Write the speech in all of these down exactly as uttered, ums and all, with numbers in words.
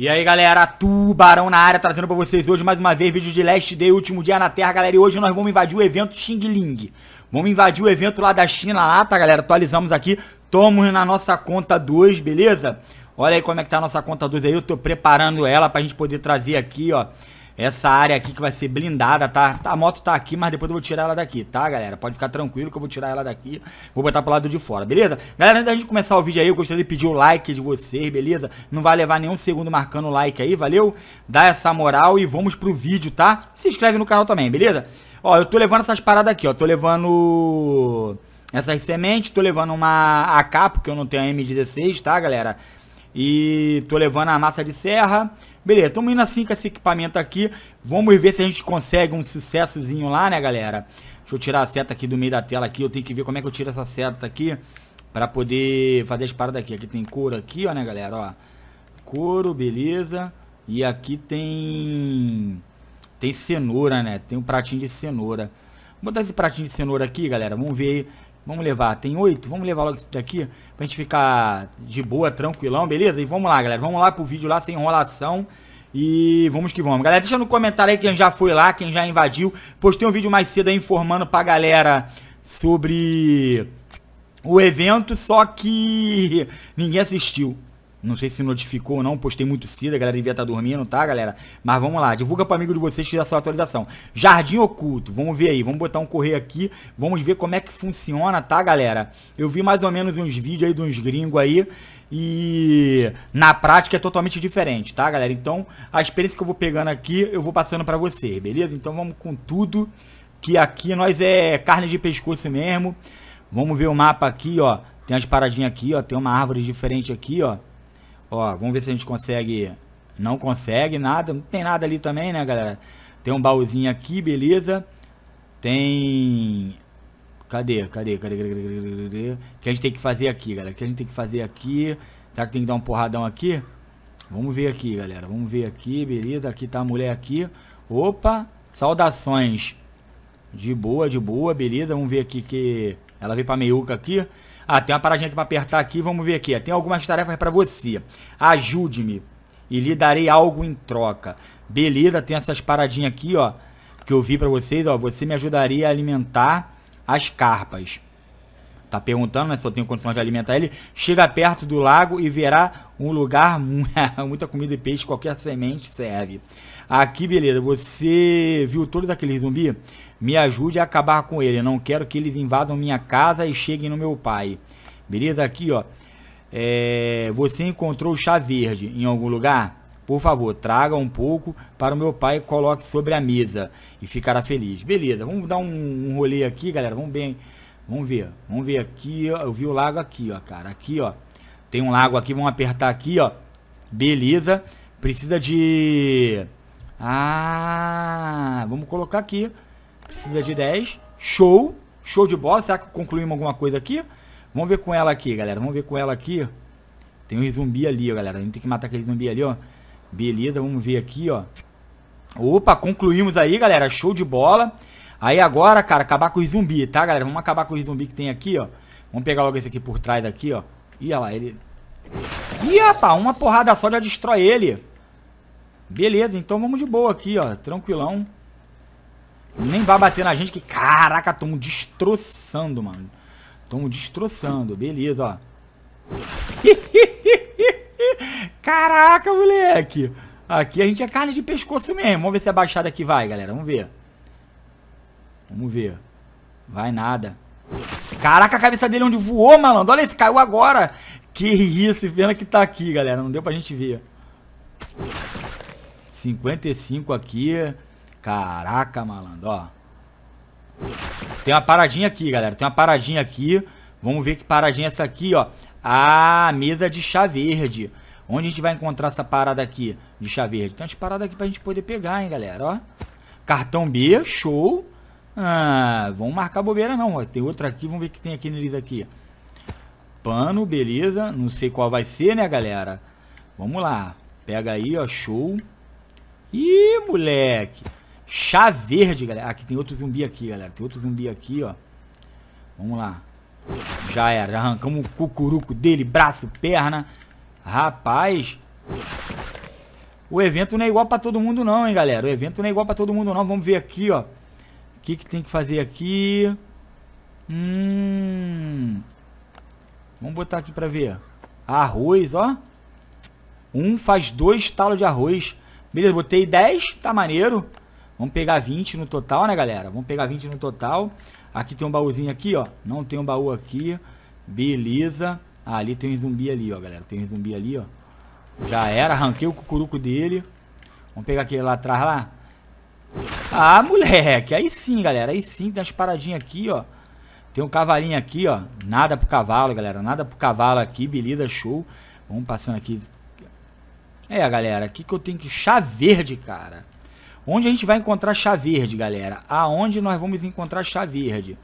E aí galera, Tubarão na área, trazendo pra vocês hoje mais uma vez vídeo de Last Day, último dia na Terra, galera. E hoje nós vamos invadir o evento Xing Ling. Vamos invadir o evento lá da China lá, tá galera? Atualizamos aqui, estamos na nossa conta dois, beleza? Olha aí como é que tá a nossa conta dois aí, eu tô preparando ela pra gente poder trazer aqui, ó, essa área aqui que vai ser blindada, tá? A moto tá aqui, mas depois eu vou tirar ela daqui, tá, galera? Pode ficar tranquilo que eu vou tirar ela daqui, vou botar pro lado de fora, beleza? Galera, antes da gente começar o vídeo aí, eu gostaria de pedir o like de vocês, beleza? Não vai levar nenhum segundo marcando o like aí, valeu? Dá essa moral e vamos pro vídeo, tá? Se inscreve no canal também, beleza? Ó, eu tô levando essas paradas aqui, ó, tô levando essas sementes, tô levando uma A K, porque eu não tenho a M dezesseis, tá, galera? E tô levando a massa de serra. Beleza, estamos indo assim com esse equipamento aqui. Vamos ver se a gente consegue um sucessozinho lá, né, galera? Deixa eu tirar a seta aqui do meio da tela aqui. Eu tenho que ver como é que eu tiro essa seta aqui pra poder fazer as paradas aqui. Aqui tem couro aqui, ó, né, galera? Ó, couro, beleza. E aqui tem... tem cenoura, né? Tem um pratinho de cenoura. Vou botar esse pratinho de cenoura aqui, galera. Vamos ver aí. Vamos levar. Tem oito? Vamos levar logo isso daqui pra gente ficar de boa, tranquilão, beleza? E vamos lá, galera. Vamos lá pro vídeo lá sem enrolação. E vamos que vamos. Galera, deixa no comentário aí quem já foi lá, quem já invadiu. Postei um vídeo mais cedo aí informando pra galera sobre o evento, só que ninguém assistiu. Não sei se notificou ou não, postei muito cedo, a galera devia estar dormindo, tá, galera? Mas vamos lá, divulga pro amigo de vocês que já saiu a atualização. Jardim Oculto, vamos ver aí, vamos botar um correio aqui, vamos ver como é que funciona, tá, galera? Eu vi mais ou menos uns vídeos aí de uns gringos aí, e na prática é totalmente diferente, tá, galera? Então, a experiência que eu vou pegando aqui, eu vou passando pra vocês, beleza? Então vamos com tudo, que aqui nós é carne de pescoço mesmo. Vamos ver o mapa aqui, ó, tem umas paradinhas aqui, ó, tem uma árvore diferente aqui, ó. Ó, vamos ver se a gente consegue. Não consegue nada. Não tem nada ali também, né, galera? Tem um baúzinho aqui, beleza. Tem... Cadê? Cadê? Cadê? Cadê? Cadê? Cadê? O que a gente tem que fazer aqui, galera? O que a gente tem que fazer aqui? Será que tem que dar um porradão aqui? Vamos ver aqui, galera. Vamos ver aqui, beleza. Aqui tá a mulher aqui. Opa! Saudações. De boa, de boa, beleza. Vamos ver aqui que... ela veio pra meiuca aqui. Ah, tem uma paradinha aqui pra apertar aqui, vamos ver aqui. Tem algumas tarefas pra você. Ajude-me e lhe darei algo em troca. Beleza, tem essas paradinhas aqui, ó, que eu vi pra vocês, ó. Você me ajudaria a alimentar as carpas. Tá perguntando, né, se eu tenho condição de alimentar ele. Chega perto do lago e verá um lugar, muita comida e peixe, qualquer semente serve. Aqui, beleza, você viu todos aqueles zumbis? Me ajude a acabar com ele. Não quero que eles invadam minha casa e cheguem no meu pai. Beleza? Aqui, ó. É... você encontrou chá verde em algum lugar? Por favor, traga um pouco para o meu pai e coloque sobre a mesa. E ficará feliz. Beleza. Vamos dar um, um rolê aqui, galera. Vamos bem. Vamos ver. Vamos ver aqui, ó. Eu vi o lago aqui, ó, cara. Aqui, ó. Tem um lago aqui. Vamos apertar aqui, ó. Beleza. Precisa de... ah, vamos colocar aqui. Precisa de dez. Show. Show de bola. Será que concluímos alguma coisa aqui? Vamos ver com ela aqui, galera. Vamos ver com ela aqui. Tem um zumbi ali, ó, galera. A gente tem que matar aquele zumbi ali, ó. Beleza, vamos ver aqui, ó. Opa, concluímos aí, galera. Show de bola. Aí agora, cara, acabar com os zumbi, tá, galera? Vamos acabar com os zumbi que tem aqui, ó. Vamos pegar logo esse aqui por trás daqui, ó. Ih, olha lá, ele... ih, rapaz, uma porrada só já destrói ele. Beleza, então vamos de boa aqui, ó. Tranquilão. Nem vai bater na gente que... caraca, tamo destroçando, mano. Tamo destroçando. Beleza, ó. Caraca, moleque. Aqui a gente é carne de pescoço mesmo. Vamos ver se a baixada aqui vai, galera. Vamos ver. Vamos ver. Vai nada. Caraca, a cabeça dele onde voou, malandro. Olha esse, caiu agora. Que isso, pena que tá aqui, galera. Não deu pra gente ver. cinquenta e cinco aqui... caraca, malandro, ó. Tem uma paradinha aqui, galera. Tem uma paradinha aqui. Vamos ver que paradinha é essa aqui, ó. Ah, mesa de chá verde. Onde a gente vai encontrar essa parada aqui de chá verde? Tem umas paradas aqui pra gente poder pegar, hein, galera, ó. Cartão B, show. Ah, vamos marcar bobeira não, ó. Tem outra aqui, vamos ver o que tem aqui neles aqui. Pano, beleza. Não sei qual vai ser, né, galera. Vamos lá. Pega aí, ó, show. Ih, moleque. Chá verde, galera. Aqui tem outro zumbi aqui, galera. Tem outro zumbi aqui, ó. Vamos lá. Já era. Arrancamos o cucuruco dele. Braço, perna. Rapaz. O evento não é igual pra todo mundo não, hein, galera. O evento não é igual pra todo mundo não. Vamos ver aqui, ó. O que que tem que fazer aqui? Hum... Vamos botar aqui pra ver. Arroz, ó. Um faz dois talos de arroz. Beleza, botei dez. Tá maneiro. Vamos pegar vinte no total, né, galera? Vamos pegar vinte no total. Aqui tem um baúzinho aqui, ó. Não tem um baú aqui. Beleza. Ah, ali tem um zumbi ali, ó, galera. Tem um zumbi ali, ó. Já era, arranquei o cucuruco dele. Vamos pegar aquele lá atrás lá. Ah, moleque. Aí sim, galera. Aí sim, tem umas paradinhas aqui, ó. Tem um cavalinho aqui, ó. Nada pro cavalo, galera. Nada pro cavalo aqui. Beleza, show. Vamos passando aqui. É, galera. Aqui que eu tenho que... Chá verde, cara. Onde a gente vai encontrar chá verde, galera? Aonde nós vamos encontrar chá verde?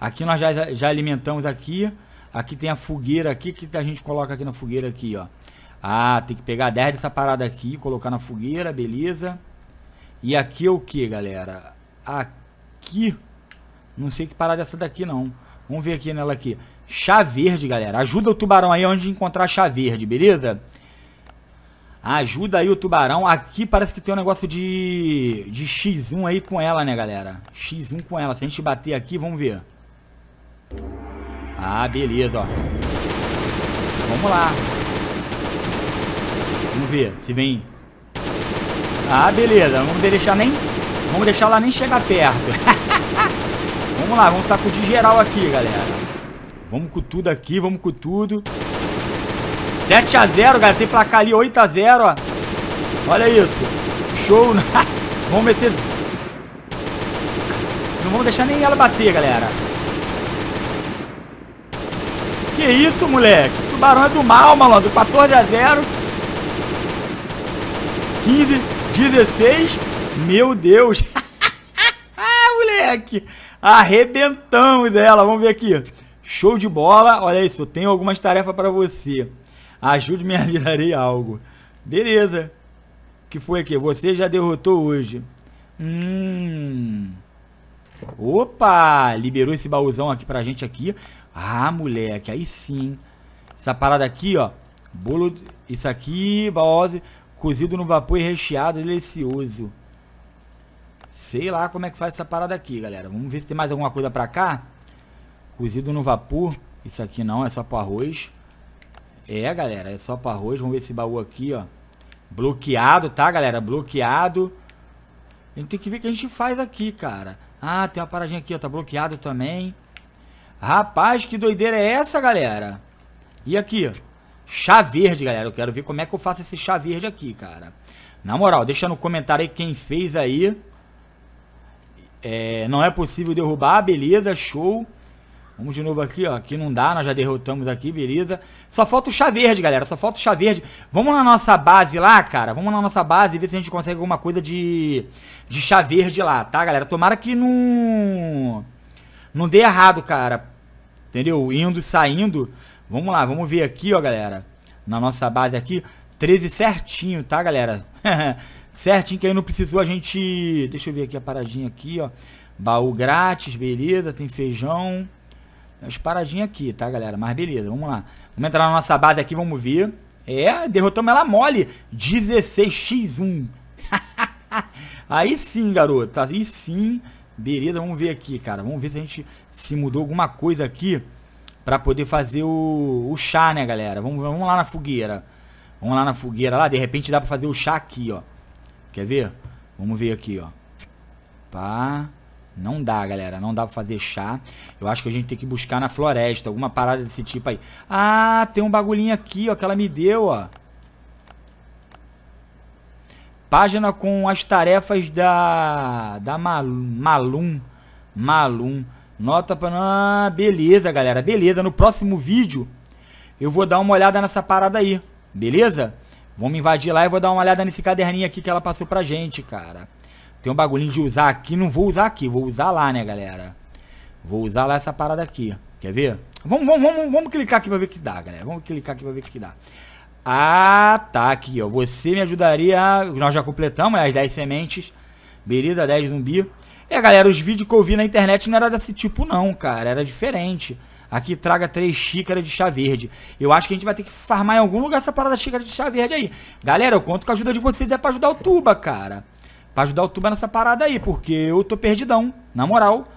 Aqui nós já, já alimentamos aqui. Aqui tem a fogueira aqui. O que a gente coloca aqui na fogueira aqui, ó? Ah, tem que pegar dez dessa parada aqui, colocar na fogueira, beleza. E aqui é o que, galera? Aqui, não sei que parada é essa daqui não. Vamos ver aqui nela aqui. Chá verde, galera. Ajuda o tubarão aí onde encontrar chá verde, beleza? Ajuda aí o tubarão. Aqui parece que tem um negócio de, de xis um aí com ela, né, galera? xis um com ela. Se a gente bater aqui, vamos ver. Ah, beleza, ó. Vamos lá. Vamos ver se vem. Ah, beleza. Não vamos deixar nem... Vamos deixar ela nem chegar perto. Vamos lá. Vamos sacudir geral aqui, galera. Vamos com tudo aqui. Vamos com tudo. sete a zero, galera. Tem placar ali. oito a zero, ó. Olha isso. Show. Vamos meter... Não vamos deixar nem ela bater, galera. Que isso, moleque. O tubarão é do mal, malandro. quatorze a zero. quinze, dezesseis. Meu Deus. Ah, moleque. Arrebentamos ela. Vamos ver aqui. Show de bola. Olha isso. Eu tenho algumas tarefas para você. Ajude-me a virarei algo. Beleza. Que foi aqui? Você já derrotou hoje. Hum. Opa. Liberou esse baúzão aqui pra gente aqui. Ah, moleque. Aí sim. Essa parada aqui, ó. Bolo. Isso aqui. Baose. Cozido no vapor e recheado, delicioso. Sei lá como é que faz essa parada aqui, galera. Vamos ver se tem mais alguma coisa pra cá. Cozido no vapor. Isso aqui não, é só pro arroz. É, galera, é só pro arroz. Vamos ver esse baú aqui, ó. Bloqueado, tá, galera? Bloqueado. A gente tem que ver o que a gente faz aqui, cara. Ah, tem uma paradinha aqui, ó. Tá bloqueado também. Rapaz, que doideira é essa, galera? E aqui, ó. Chá verde, galera. Eu quero ver como é que eu faço esse chá verde aqui, cara. Na moral, deixa no comentário aí quem fez aí. É, não é possível derrubar. Beleza, show. Vamos de novo aqui, ó. Aqui não dá, nós já derrotamos aqui, beleza. Só falta o chá verde, galera. Só falta o chá verde. Vamos na nossa base lá, cara. Vamos na nossa base e ver se a gente consegue alguma coisa de, de chá verde lá, tá, galera? Tomara que não... Não dê errado, cara. Entendeu? Indo e saindo... Vamos lá, vamos ver aqui, ó, galera. Na nossa base aqui, treze certinho, tá, galera? Certinho que aí não precisou a gente... Deixa eu ver aqui a paradinha aqui, ó. Baú grátis, beleza, tem feijão. As paradinhas aqui, tá, galera? Mas beleza, vamos lá. Vamos entrar na nossa base aqui, vamos ver. É, derrotamos ela mole. dezesseis a um. Aí sim, garoto, aí sim. Beleza, vamos ver aqui, cara. Vamos ver se a gente se mudou alguma coisa aqui. Pra poder fazer o, o chá, né, galera? Vamos, vamos lá na fogueira. Vamos lá na fogueira lá. De repente dá pra fazer o chá aqui, ó. Quer ver? Vamos ver aqui, ó. Pá. Não dá, galera. Não dá pra fazer chá. Eu acho que a gente tem que buscar na floresta. Alguma parada desse tipo aí. Ah, tem um bagulhinho aqui, ó. Que ela me deu, ó. Página com as tarefas da... Da Malum. Malum. Nota pra... Ah, beleza, galera. Beleza. No próximo vídeo, eu vou dar uma olhada nessa parada aí. Beleza? Vamos invadir lá e vou dar uma olhada nesse caderninho aqui que ela passou pra gente, cara. Tem um bagulhinho de usar aqui. Não vou usar aqui. Vou usar lá, né, galera? Vou usar lá essa parada aqui. Quer ver? Vamos, vamos, vamos, vamos clicar aqui pra ver o que dá, galera. Vamos clicar aqui pra ver o que dá. Ah, tá. Aqui, ó. Você me ajudaria a... Nós já completamos as dez sementes. Beleza? dez zumbi. É, galera, os vídeos que eu vi na internet não era desse tipo não, cara, era diferente. Aqui traga três xícaras de chá verde. Eu acho que a gente vai ter que farmar em algum lugar essa parada de xícara de chá verde aí. Galera, eu conto com a ajuda de vocês é pra ajudar o Tuba, cara. Pra ajudar o Tuba nessa parada aí, porque eu tô perdidão, na moral.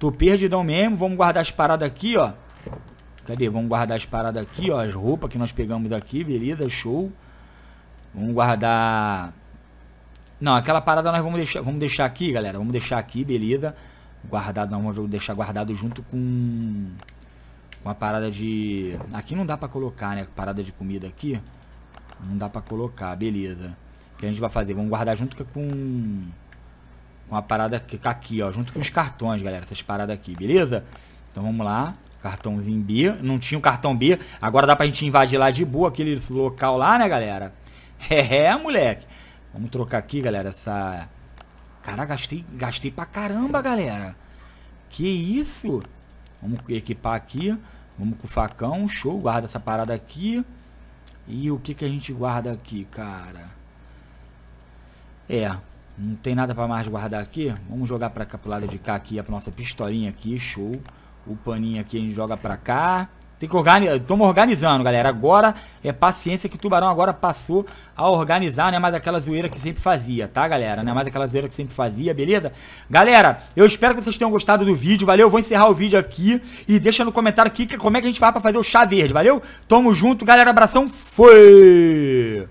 Tô perdidão mesmo. Vamos guardar as paradas aqui, ó. Cadê? Vamos guardar as paradas aqui, ó. As roupas que nós pegamos aqui, beleza, show. Vamos guardar... Não, aquela parada nós vamos deixar, vamos deixar aqui, galera. Vamos deixar aqui, beleza. Guardado, nós vamos deixar guardado junto com... Uma parada de... Aqui não dá pra colocar, né? Parada de comida aqui. Não dá pra colocar, beleza. O que a gente vai fazer? Vamos guardar junto com... Com a parada que tá aqui, ó. Junto com os cartões, galera. Essas paradas aqui, beleza? Então vamos lá. Cartãozinho B. Não tinha o cartão B. Agora dá pra gente invadir lá de boa aquele local lá, né, galera? É, é moleque. Vamos trocar aqui, galera, essa... Caraca, gastei, gastei pra caramba, galera. Que isso? Vamos equipar aqui. Vamos com o facão, show. Guarda essa parada aqui. E o que que a gente guarda aqui, cara? É, não tem nada pra mais guardar aqui. Vamos jogar pra cá, pro lado de cá aqui, a nossa pistolinha aqui, show. O paninho aqui a gente joga pra cá. Tem que organizar, estamos organizando, galera. Agora é paciência que o Tubarão agora passou a organizar, né? Mais aquela zoeira que sempre fazia, tá, galera? Não é mais aquela zoeira que sempre fazia, beleza? Galera, eu espero que vocês tenham gostado do vídeo, valeu? Eu vou encerrar o vídeo aqui e deixa no comentário aqui como é que a gente vai pra fazer o chá verde, valeu? Tamo junto, galera. Abração, foi!